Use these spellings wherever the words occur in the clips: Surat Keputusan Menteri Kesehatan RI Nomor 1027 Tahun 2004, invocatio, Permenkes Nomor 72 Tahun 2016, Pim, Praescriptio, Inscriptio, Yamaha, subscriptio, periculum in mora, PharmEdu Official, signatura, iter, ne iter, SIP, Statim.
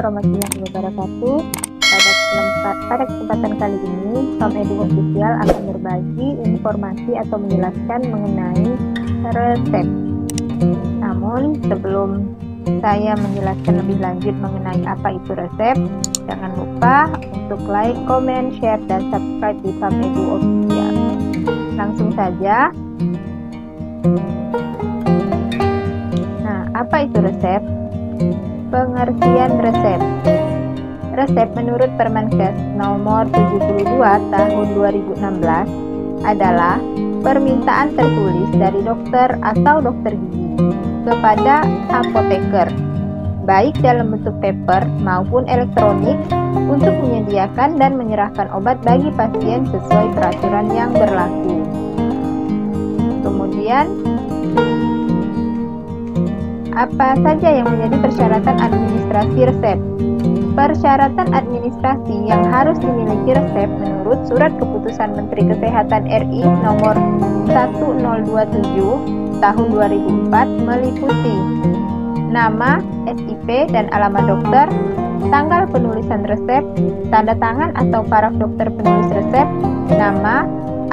warahmatullahi wabarakatuh. Pada kesempatan kali ini, PharmEdu Official akan berbagi informasi atau menjelaskan mengenai resep. Namun, sebelum saya menjelaskan lebih lanjut mengenai apa itu resep, jangan lupa untuk like, comment, share, dan subscribe di PharmEdu Official. Langsung saja. Nah, apa itu resep? Pengertian resep. Resep menurut Permenkes Nomor 72 Tahun 2016 adalah permintaan tertulis dari dokter atau dokter gigi kepada apoteker, baik dalam bentuk paper maupun elektronik, untuk menyediakan dan menyerahkan obat bagi pasien sesuai peraturan yang berlaku. Kemudian, apa saja yang menjadi persyaratan administrasi resep? Persyaratan administrasi yang harus dimiliki resep menurut Surat Keputusan Menteri Kesehatan RI Nomor 1027 Tahun 2004 meliputi nama, SIP dan alamat dokter, tanggal penulisan resep, tanda tangan atau paraf dokter penulis resep, nama,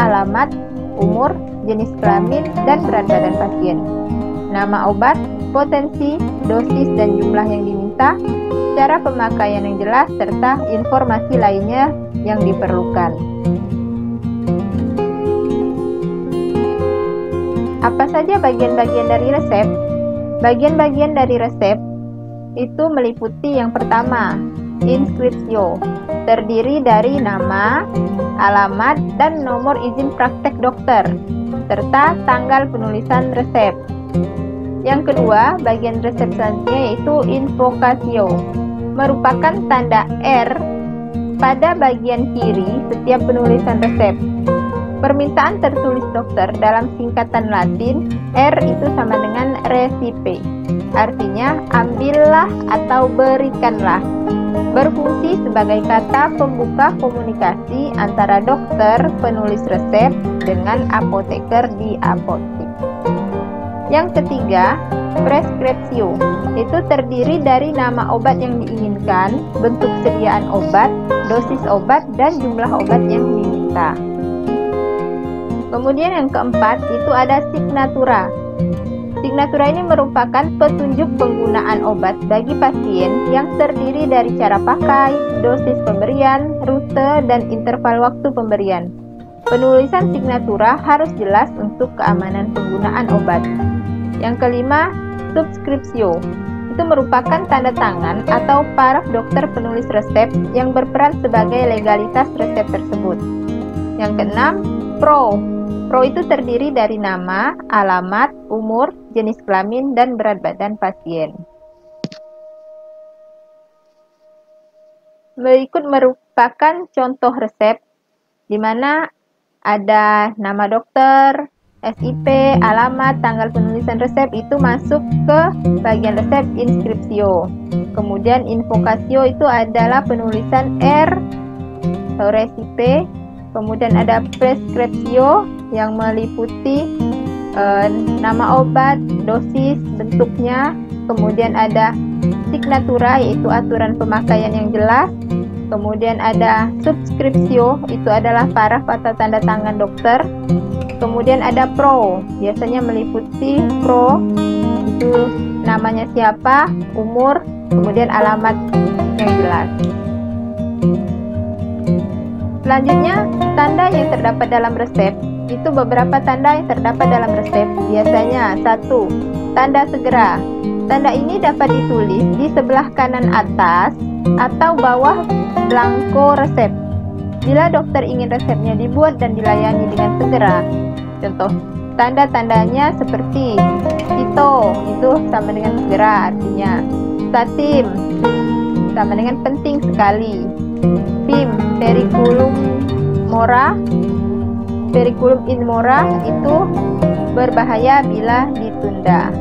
alamat, umur, jenis kelamin, dan berat badan pasien, nama obat, potensi, dosis dan jumlah yang diminta, cara pemakaian yang jelas, serta informasi lainnya yang diperlukan. Apa saja bagian-bagian dari resep? Bagian-bagian dari resep itu meliputi yang pertama, Inscriptio, terdiri dari nama, alamat, dan nomor izin praktek dokter, serta tanggal penulisan resep. Yang kedua, bagian resep selanjutnya yaitu invocatio, merupakan tanda R pada bagian kiri setiap penulisan resep. Permintaan tertulis dokter dalam singkatan Latin R itu sama dengan recipe, artinya ambillah atau berikanlah. Berfungsi sebagai kata pembuka komunikasi antara dokter penulis resep dengan apoteker di apotek. Yang ketiga, Praescriptio, itu terdiri dari nama obat yang diinginkan, bentuk sediaan obat, dosis obat, dan jumlah obat yang diminta. Kemudian yang keempat, itu ada signatura. Signatura ini merupakan petunjuk penggunaan obat bagi pasien yang terdiri dari cara pakai, dosis pemberian, rute, dan interval waktu pemberian. Penulisan signatura harus jelas untuk keamanan penggunaan obat. Yang kelima, subscriptio. Itu merupakan tanda tangan atau paraf dokter penulis resep yang berperan sebagai legalitas resep tersebut. Yang keenam, pro. Pro itu terdiri dari nama, alamat, umur, jenis kelamin, dan berat badan pasien. Berikut merupakan contoh resep, di mana ada nama dokter, SIP, alamat, tanggal penulisan resep itu masuk ke bagian resep inscriptio. Kemudian invocatio itu adalah penulisan R, recipe. Kemudian ada prescriptio yang meliputi nama obat, dosis, bentuknya. Kemudian ada signatura yaitu aturan pemakaian yang jelas. Kemudian ada subscriptio, itu adalah paraf atau tanda tangan dokter. Kemudian ada pro, biasanya meliputi pro itu namanya siapa, umur, kemudian alamat yang jelas. Selanjutnya, tanda yang terdapat dalam resep. Itu beberapa tanda yang terdapat dalam resep. Biasanya, 1. Tanda segera. Tanda ini dapat ditulis di sebelah kanan atas atau bawah blanko resep, bila dokter ingin resepnya dibuat dan dilayani dengan segera. Contoh, tanda-tandanya seperti Tito, itu sama dengan segera artinya. Statim, sama dengan penting sekali. Pim, periculum mora, periculum in mora, itu berbahaya bila ditunda.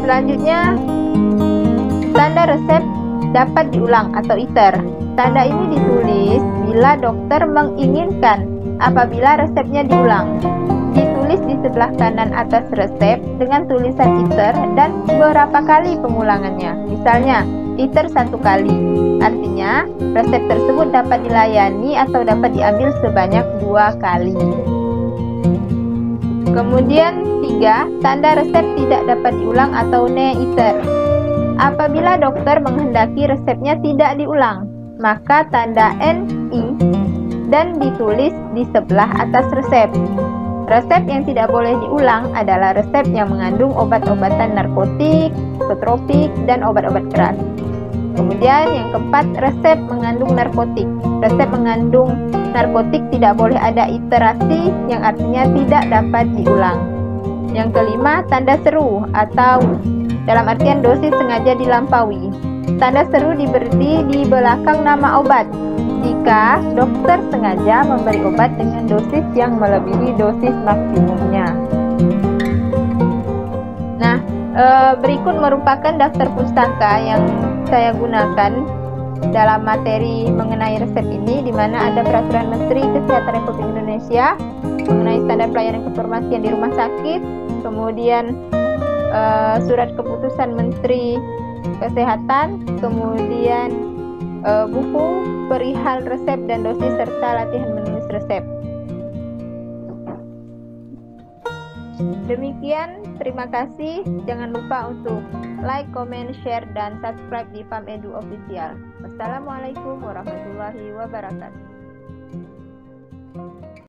Selanjutnya, tanda resep dapat diulang atau iter. Tanda ini ditulis bila dokter menginginkan, apabila resepnya diulang. ditulis di sebelah kanan atas resep dengan tulisan iter dan beberapa kali pengulangannya. Misalnya, iter 1 kali. Artinya, resep tersebut dapat dilayani atau dapat diambil sebanyak 2 kali. Kemudian 3. Tanda resep tidak dapat diulang atau ne iter. Apabila dokter menghendaki resepnya tidak diulang, maka tanda NI dan ditulis di sebelah atas resep. Resep yang tidak boleh diulang adalah resep yang mengandung obat-obatan narkotik, psikotropik, dan obat-obat keras. Kemudian yang keempat, resep mengandung narkotik. Resep mengandung narkotik tidak boleh ada iterasi, yang artinya tidak dapat diulang. Yang kelima, tanda seru atau dalam artian dosis sengaja dilampaui. Tanda seru diberi di belakang nama obat jika dokter sengaja memberi obat dengan dosis yang melebihi dosis maksimumnya. Nah, berikut merupakan daftar pustaka yang saya gunakan dalam materi mengenai resep ini, di mana ada peraturan Menteri Kesehatan Republik Indonesia mengenai standar pelayanan kefarmasian di rumah sakit, kemudian surat keputusan Menteri Kesehatan, kemudian buku perihal resep dan dosis serta latihan menulis resep. Demikian, terima kasih. Jangan lupa untuk like, comment, share, dan subscribe di PharmEdu Official. Wassalamualaikum warahmatullahi wabarakatuh.